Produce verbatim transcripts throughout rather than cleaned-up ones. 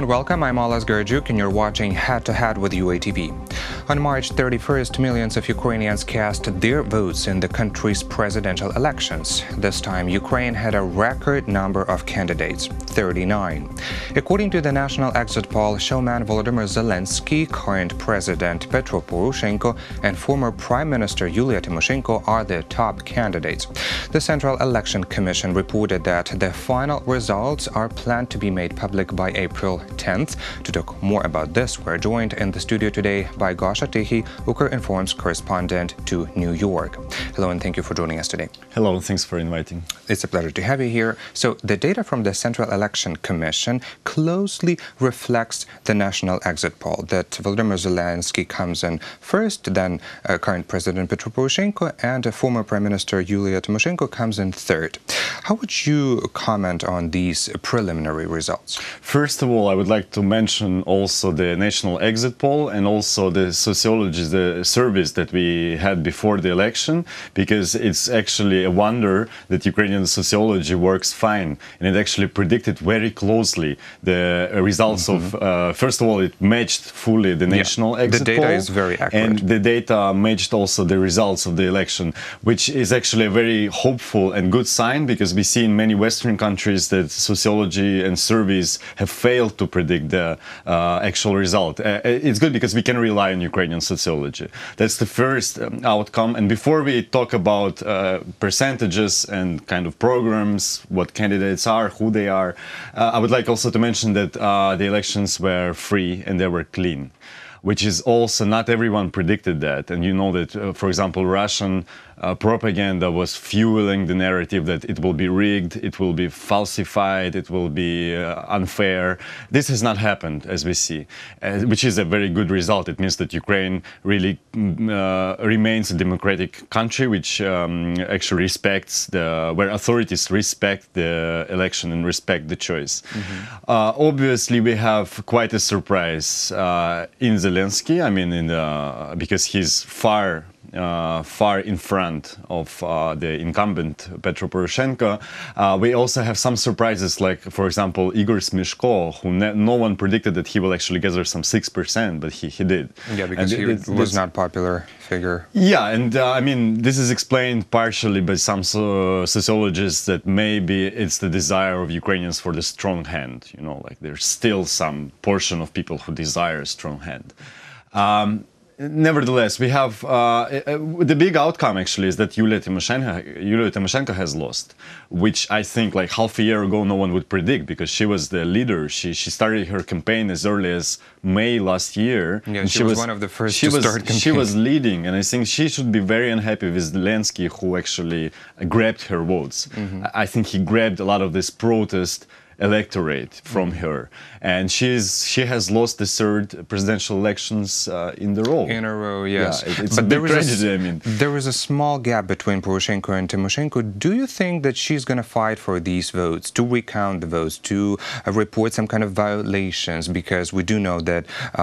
and welcome, I'm Oles Herdzhuk and you're watching Head to Head with U A T V. On March thirty-first, millions of Ukrainians cast their votes in the country's presidential elections. This time, Ukraine had a record number of candidates, thirty-nine. According to the national exit poll, showman Volodymyr Zelensky, current president Petro Poroshenko and former Prime Minister Yulia Tymoshenko are the top candidates. The Central Election Commission reported that the final results are planned to be made public by April tenth. To talk more about this, we're joined in the studio today by Gosha Tykhyi, Ukrinform's correspondent to New York. Hello and thank you for joining us today. Hello, thanks for inviting. It's a pleasure to have you here. So the data from the Central Election Commission closely reflects the national exit poll that Volodymyr Zelensky comes in first, then uh, current President Petro Poroshenko and uh, former Prime Minister Yulia Tymoshenko comes in third. How would you comment on these preliminary results? First of all, I would like to mention also the national exit poll and also the sociology, the service that we had before the election, because it's actually a wonder that Ukrainian sociology works fine, and it actually predicted very closely the results mm-hmm. of, uh, first of all, it matched fully the national yeah, exit poll. The data poll, is very accurate. And the data matched also the results of the election, which is actually a very hopeful and good sign, because we see in many Western countries that sociology and surveys have failed to predict the uh, actual result. Uh, it's good because we can rely on Ukrainian sociology. That's the first um, outcome. And before we talk about uh, percentages and kind of programs, what candidates are, who they are, uh, I would like also to mention that uh, the elections were free and they were clean, which is also not everyone predicted that. And you know that, uh, for example, Russian Uh, propaganda was fueling the narrative that it will be rigged, it will be falsified, it will be uh, unfair. This has not happened, as we see, uh, which is a very good result. It means that Ukraine really uh, remains a democratic country, which um, actually respects the, where authorities respect the election and respect the choice. Mm-hmm. uh, obviously, we have quite a surprise uh, in Zelensky. I mean, in the, because he's far. Uh, far in front of uh, the incumbent Petro Poroshenko. Uh, we also have some surprises, like, for example, Ihor Smeshko, who no one predicted that he will actually gather some six percent, but he, he did. Yeah, because and he it, it, was not popular figure. Yeah, and uh, I mean, this is explained partially by some so sociologists that maybe it's the desire of Ukrainians for the strong hand, you know, like there's still some portion of people who desire a strong hand. Um, Nevertheless, we have uh, the big outcome actually is that Yulia Tymoshenko, Yulia Tymoshenko has lost, which I think like half a year ago no one would predict, because she was the leader. She she started her campaign as early as May last year. Yeah, and she, she was, was one of the first she to was, start campaign. She was leading, and I think she should be very unhappy with Zelensky, who actually grabbed her votes. Mm-hmm. I think he grabbed a lot of this protest electorate from her, and she's she has lost the third presidential elections uh, in the row. In a row, yes. Yeah, it, it's but a big there tragedy, a, I mean. There is a small gap between Poroshenko and Tymoshenko. Do you think that she's going to fight for these votes, to recount the votes, to uh, report some kind of violations? Because we do know that uh,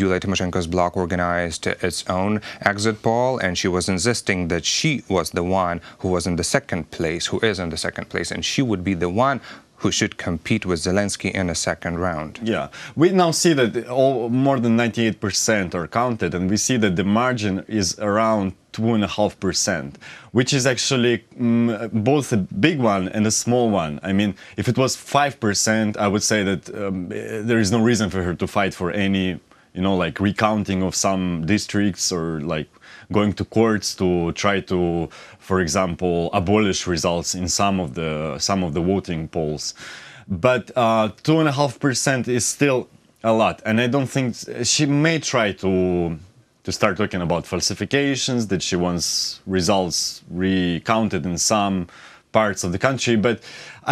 Yulia Tymoshenko's bloc organized its own exit poll, and she was insisting that she was the one who was in the second place, who is in the second place, and she would be the one who should compete with Zelensky in a second round. Yeah, we now see that all, more than ninety-eight percent are counted, and we see that the margin is around two point five percent, which is actually um, both a big one and a small one. I mean, if it was five percent, I would say that um, there is no reason for her to fight for any, you know, like recounting of some districts or like going to courts to try to, for example, abolish results in some of the some of the voting polls. But uh, two and a half percent is still a lot, and I don't think she may try to to start talking about falsifications, that she wants results recounted in some parts of the country, but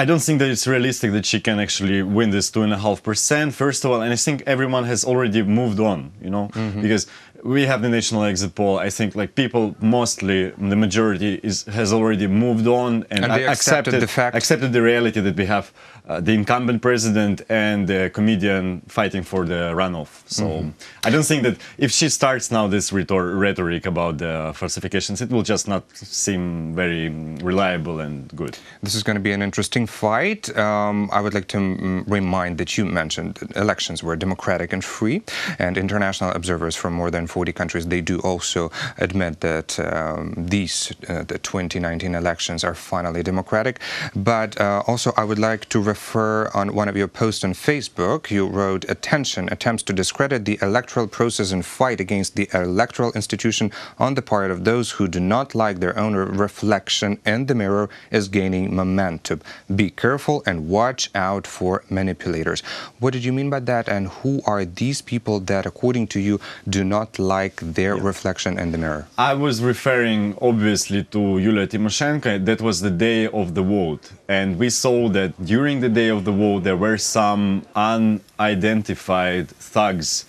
I don't think that it's realistic that she can actually win this two and a half percent. First of all, and I think everyone has already moved on, you know, mm-hmm. because we have the national exit poll. I think like people, mostly the majority, is has already moved on and, and they accepted, accepted the fact, accepted the reality that we have uh, the incumbent president and the comedian fighting for the runoff. So mm-hmm. I don't think that if she starts now this rhetor rhetoric about the falsifications, it will just not seem very reliable and good. This is going to be an interesting fight. Um, I would like to m remind that you mentioned that elections were democratic and free, and international observers from more than forty countries, they do also admit that um, these uh, the twenty nineteen elections are finally democratic. But uh, also I would like to refer on one of your posts on Facebook. You wrote, "Attention, attempts to discredit the electoral process and fight against the electoral institution on the part of those who do not like their own reflection in the mirror is gaining momentum. Be careful and watch out for manipulators." What did you mean by that, and who are these people that, according to you, do not like their yeah. reflection in the mirror? I was referring, obviously, to Yulia Tymoshenko. That was the day of the vote. And we saw that during the day of the vote, there were some unidentified thugs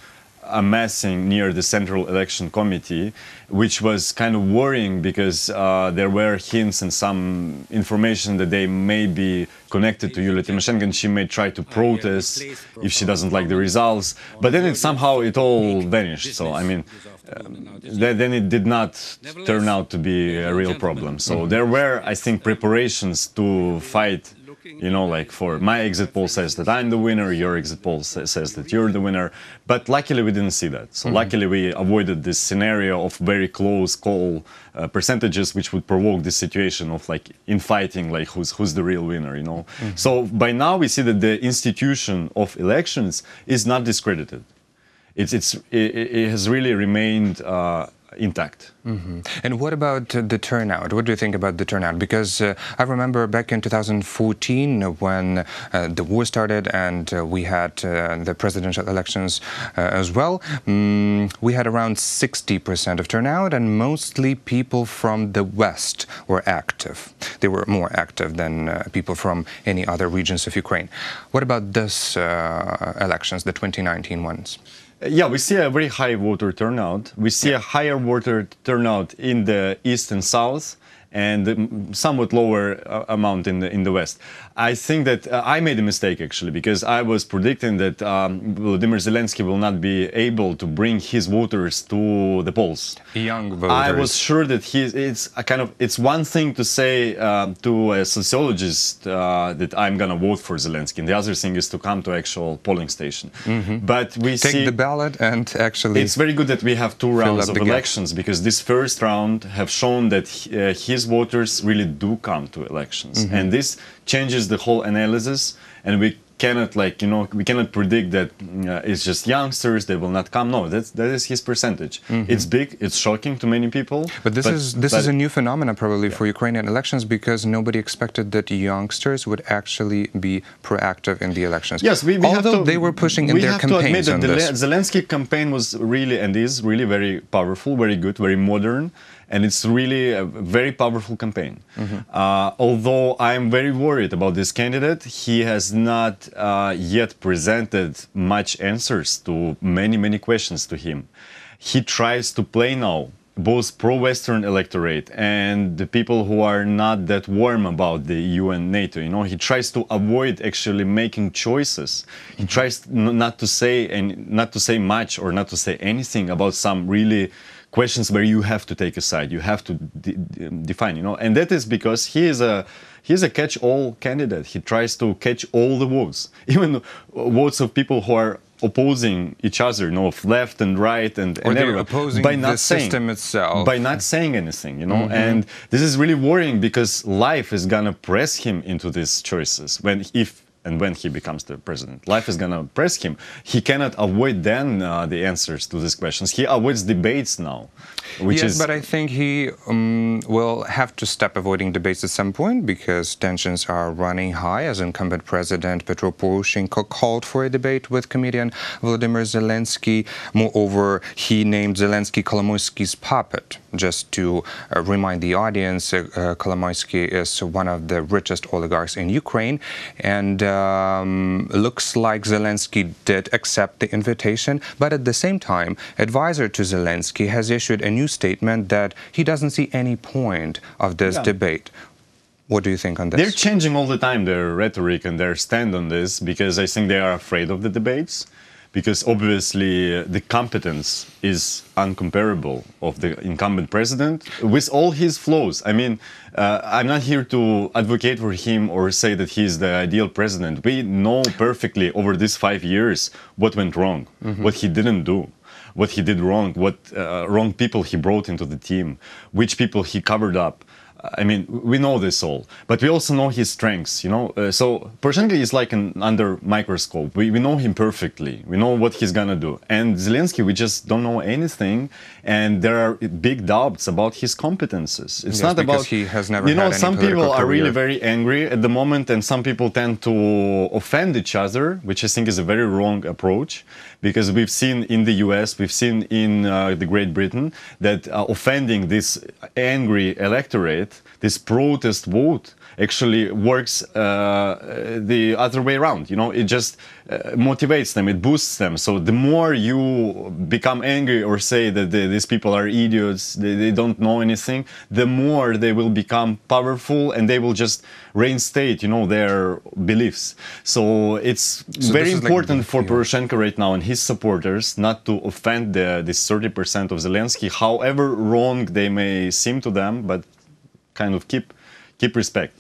amassing near the Central Election Committee, which was kind of worrying because uh, there were hints and some information that they may be connected to Yulia Tymoshenko, and she may try to protest if she doesn't like the results. But then it somehow it all vanished. So I mean, um, then it did not turn out to be a real problem. So there were, I think, preparations to fight. You know, like for my exit poll says that I'm the winner, your exit poll sa says that you're the winner. But luckily we didn't see that. So mm-hmm. luckily we avoided this scenario of very close call uh, percentages, which would provoke this situation of like infighting, like who's who's the real winner, you know. Mm-hmm. So by now we see that the institution of elections is not discredited. It's, it's, it, it has really remained uh, intact. Mm-hmm. And what about uh, the turnout? What do you think about the turnout? Because uh, I remember back in two thousand fourteen when uh, the war started and uh, we had uh, the presidential elections uh, as well, um, we had around sixty percent of turnout, and mostly people from the West were active. They were more active than uh, people from any other regions of Ukraine. What about this uh, elections, the twenty nineteen ones? Yeah, we see a very high voter turnout. We see a higher voter turnout in the east and south, and somewhat lower uh, amount in the in the west. I think that uh, I made a mistake actually, because I was predicting that um, Volodymyr Zelensky will not be able to bring his voters to the polls. Young voters. I was sure that he. It's a kind of. It's one thing to say uh, to a sociologist uh, that I'm gonna vote for Zelensky, and the other thing is to come to actual polling station. Mm-hmm. But we take see, the ballot and actually. It's very good that we have two rounds of elections, because this first round have shown that uh, his voters really do come to elections, mm-hmm. and this changes the whole analysis. And we cannot, like you know, we cannot predict that uh, it's just youngsters; they will not come. No, that's that is his percentage. Mm-hmm. It's big. It's shocking to many people. But this but, is this but, is a new phenomenon probably yeah. for Ukrainian elections, because nobody expected that youngsters would actually be proactive in the elections. Yes, we, we although have to, they were pushing in we their have campaigns to admit that on this. The Zelensky campaign was really and is really very powerful, very good, very modern. And it's really a very powerful campaign. Mm-hmm. uh, although I'm very worried about this candidate, he has not uh, yet presented much answers to many, many questions to him. He tries to play now both pro-Western electorate and the people who are not that warm about the E U and NATO. You know, he tries to avoid actually making choices. He tries not to say and not to say much or not to say anything about some really questions where you have to take a side, you have to de de define, you know, and that is because he is a he is a catch-all candidate. He tries to catch all the votes, even votes of people who are opposing each other, you know, of left and right, and, and or they're opposing by not the saying, system itself, by not saying anything, you know. Mm-hmm. And this is really worrying, because life is gonna press him into these choices when if. And when he becomes the president, life is going to press him. He cannot avoid then uh, the answers to these questions. He avoids debates now. Which yes, is... but I think he um, will have to stop avoiding debates at some point because tensions are running high as incumbent President Petro Poroshenko called for a debate with comedian Volodymyr Zelensky. Moreover, he named Zelensky Kolomoisky's puppet. Just to uh, remind the audience, uh, uh, Kolomoisky is one of the richest oligarchs in Ukraine, and um, looks like Zelensky did accept the invitation, but at the same time, advisor to Zelensky has issued a new statement that he doesn't see any point of this yeah. debate. What do you think on this? They're changing all the time their rhetoric and their stand on this, because I think they are afraid of the debates, because obviously uh, the competence is uncomparable of the incumbent president with all his flaws. I mean, uh, I'm not here to advocate for him or say that he's the ideal president. We know perfectly over these five years what went wrong, mm-hmm. what he didn't do, what he did wrong, what uh, wrong people he brought into the team, which people he covered up. I mean, we know this all, but we also know his strengths, you know. Uh, so Poroshenko is like an under microscope. We, we know him perfectly. We know what he's gonna do. And Zelensky, we just don't know anything. And there are big doubts about his competences. It's yes, not about he has never. You know, had any some people are career. really very angry at the moment, and some people tend to offend each other, which I think is a very wrong approach, because we've seen in the U S, we've seen in uh, the Great Britain that uh, offending this angry electorate. This protest vote actually works uh, the other way around. You know, it just uh, motivates them, it boosts them. So the more you become angry or say that they, these people are idiots, they, they don't know anything, the more they will become powerful and they will just reinstate, you know, their beliefs. So it's so very important like, for yeah. Poroshenko right now and his supporters not to offend the, this thirty percent of Zelensky, however wrong they may seem to them, but kind of keep, keep respect.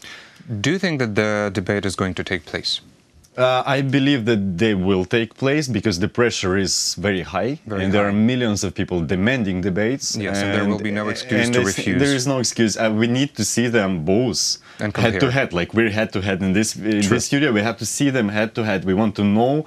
Do you think that the debate is going to take place? Uh, I believe that they will take place because the pressure is very high, very and high. There are millions of people demanding debates. Yes, and, and there will be no excuse to refuse. There is no excuse. Uh, we need to see them both and head to head, like we're head to head in this, in this studio. We have to see them head to head. We want to know,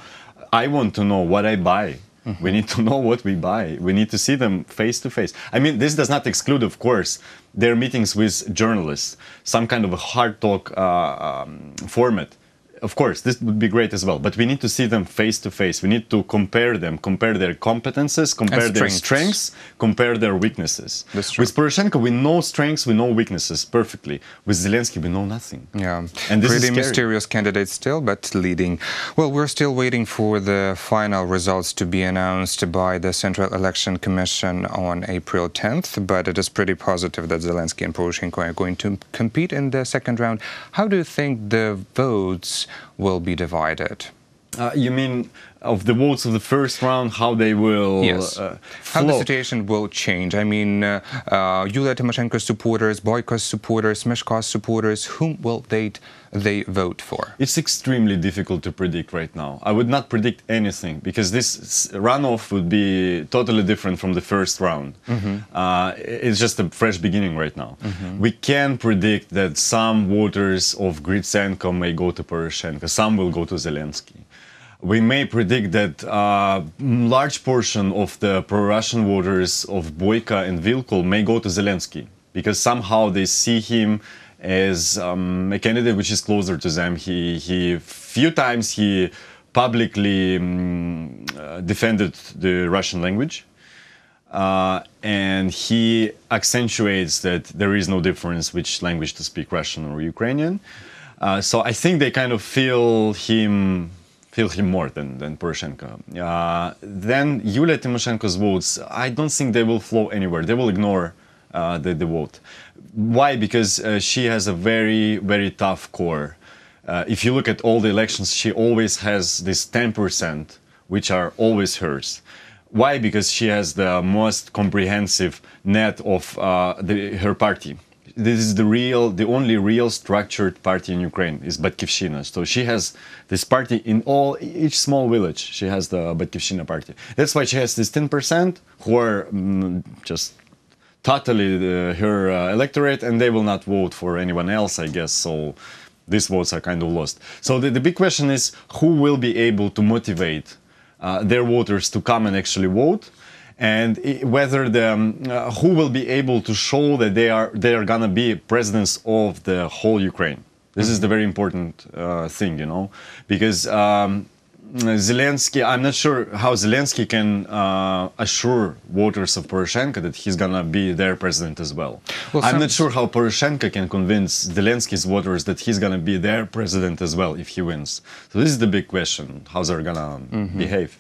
I want to know what I buy. Mm-hmm. We need to know what we buy. We need to see them face to face. I mean, this does not exclude, of course, their meetings with journalists, some kind of a hard talk uh, um, format. Of course, this would be great as well, but we need to see them face to face. We need to compare them, compare their competences, compare their strengths, compare their weaknesses. That's true. With Poroshenko, we know strengths, we know weaknesses perfectly. With Zelensky, we know nothing. Yeah, and this pretty is mysterious candidate still, but leading. Well, we're still waiting for the final results to be announced by the Central Election Commission on April tenth, but it is pretty positive that Zelensky and Poroshenko are going to compete in the second round. How do you think the votes will be divided? Uh, you mean of the votes of the first round, how they will yes. uh, flow. How the situation will change? I mean, uh, uh, Yulia Tymoshenko's supporters, Boyko's supporters, Smeshko's supporters, whom will they, they vote for? It's extremely difficult to predict right now. I would not predict anything, because this runoff would be totally different from the first round. Mm-hmm. uh, it's just a fresh beginning right now. Mm-hmm. We can predict that some voters of Grytsenko may go to Poroshenko, some will go to Zelensky. We may predict that a uh, large portion of the pro-Russian voters of Boyko and Vilko may go to Zelensky, because somehow they see him as um, a candidate which is closer to them. He, he few times he publicly um, uh, defended the Russian language. Uh, and he accentuates that there is no difference which language to speak, Russian or Ukrainian. Uh, so I think they kind of feel him... feel him more than, than Poroshenko. Uh, then Yulia Tymoshenko's votes, I don't think they will flow anywhere. They will ignore uh, the, the vote. Why? Because uh, she has a very, very tough core. Uh, if you look at all the elections, she always has this ten percent, which are always hers. Why? Because she has the most comprehensive net of uh, the, her party. This is the real, the only real structured party in Ukraine is Batkivshchyna. So she has this party in all, each small village, she has the Batkivshchyna party. That's why she has this ten percent who are mm, just totally the, her uh, electorate, and they will not vote for anyone else, I guess. So these votes are kind of lost. So the, the big question is who will be able to motivate uh, their voters to come and actually vote. and whether the um, uh, who will be able to show that they are they are gonna be presidents of the whole Ukraine. This is the very important uh, thing, you know, because um, Zelensky, I'm not sure how Zelensky can uh, assure voters of Poroshenko that he's gonna be their president as well. well I'm not sure how Poroshenko can convince Zelensky's voters that he's gonna be their president as well if he wins. So this is the big question, how they're gonna mm-hmm. behave.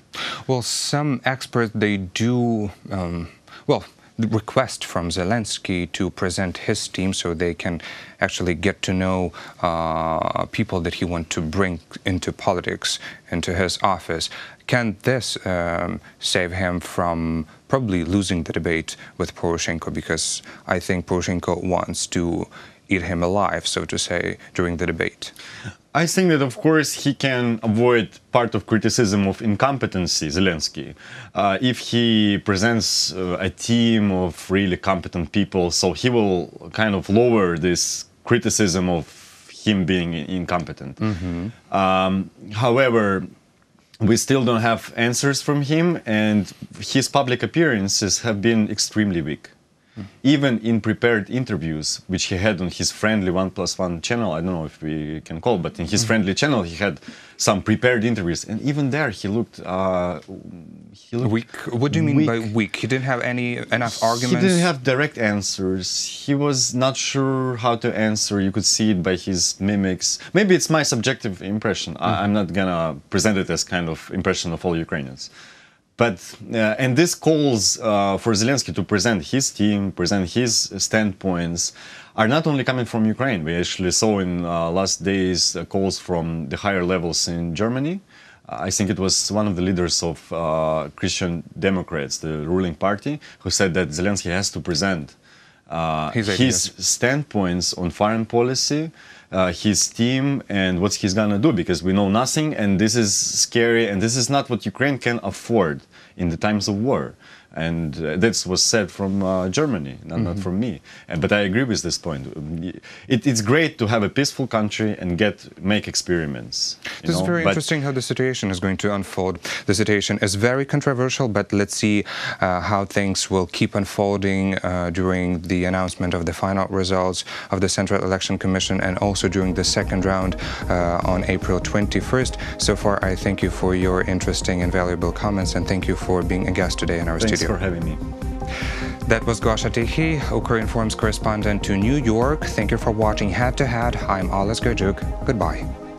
Well, some experts, they do, um, well, request from Zelensky to present his team so they can actually get to know uh, people that he wants to bring into politics, into his office. Can this um, save him from probably losing the debate with Poroshenko? Because I think Poroshenko wants to eat him alive, so to say, during the debate. I think that, of course, he can avoid part of criticism of incompetency, Zelensky, uh, if he presents uh, a team of really competent people, so he will kind of lower this criticism of him being incompetent. Mm-hmm. um, however, we still don't have answers from him, and his public appearances have been extremely weak. Even in prepared interviews, which he had on his friendly One Plus One channel, I don't know if we can call it, but in his friendly channel he had some prepared interviews, and even there he looked, uh, he looked weak. What do you mean weak. by weak? He didn't have any enough arguments? He didn't have direct answers. He was not sure how to answer. You could see it by his mimics. Maybe it's my subjective impression. Mm-hmm. I, I'm not gonna present it as kind of impression of all Ukrainians. But, uh, and this calls uh, for Zelensky to present his team, present his standpoints, are not only coming from Ukraine. We actually saw in uh, last days uh, calls from the higher levels in Germany. Uh, I think it was one of the leaders of uh, Christian Democrats, the ruling party, who said that Zelensky has to present uh, his, his standpoints on foreign policy, Uh, his team, and what he's gonna do, because we know nothing, and this is scary, and this is not what Ukraine can afford in the times of war. And uh, that was said from uh, Germany, not, mm-hmm. not from me. And, but I agree with this point. It, it's great to have a peaceful country and get make experiments. This know? is very but interesting how the situation is going to unfold. The situation is very controversial, but let's see uh, how things will keep unfolding uh, during the announcement of the final results of the Central Election Commission, and also during the second round uh, on April twenty-first. So far, I thank you for your interesting and valuable comments, and thank you for being a guest today in our Thanks studio. Thanks for having me. That was Gosha Tykhyi, Ukrinform's correspondent to New York. Thank you for watching Head to Head. I'm Oles Herdzhuk. Goodbye.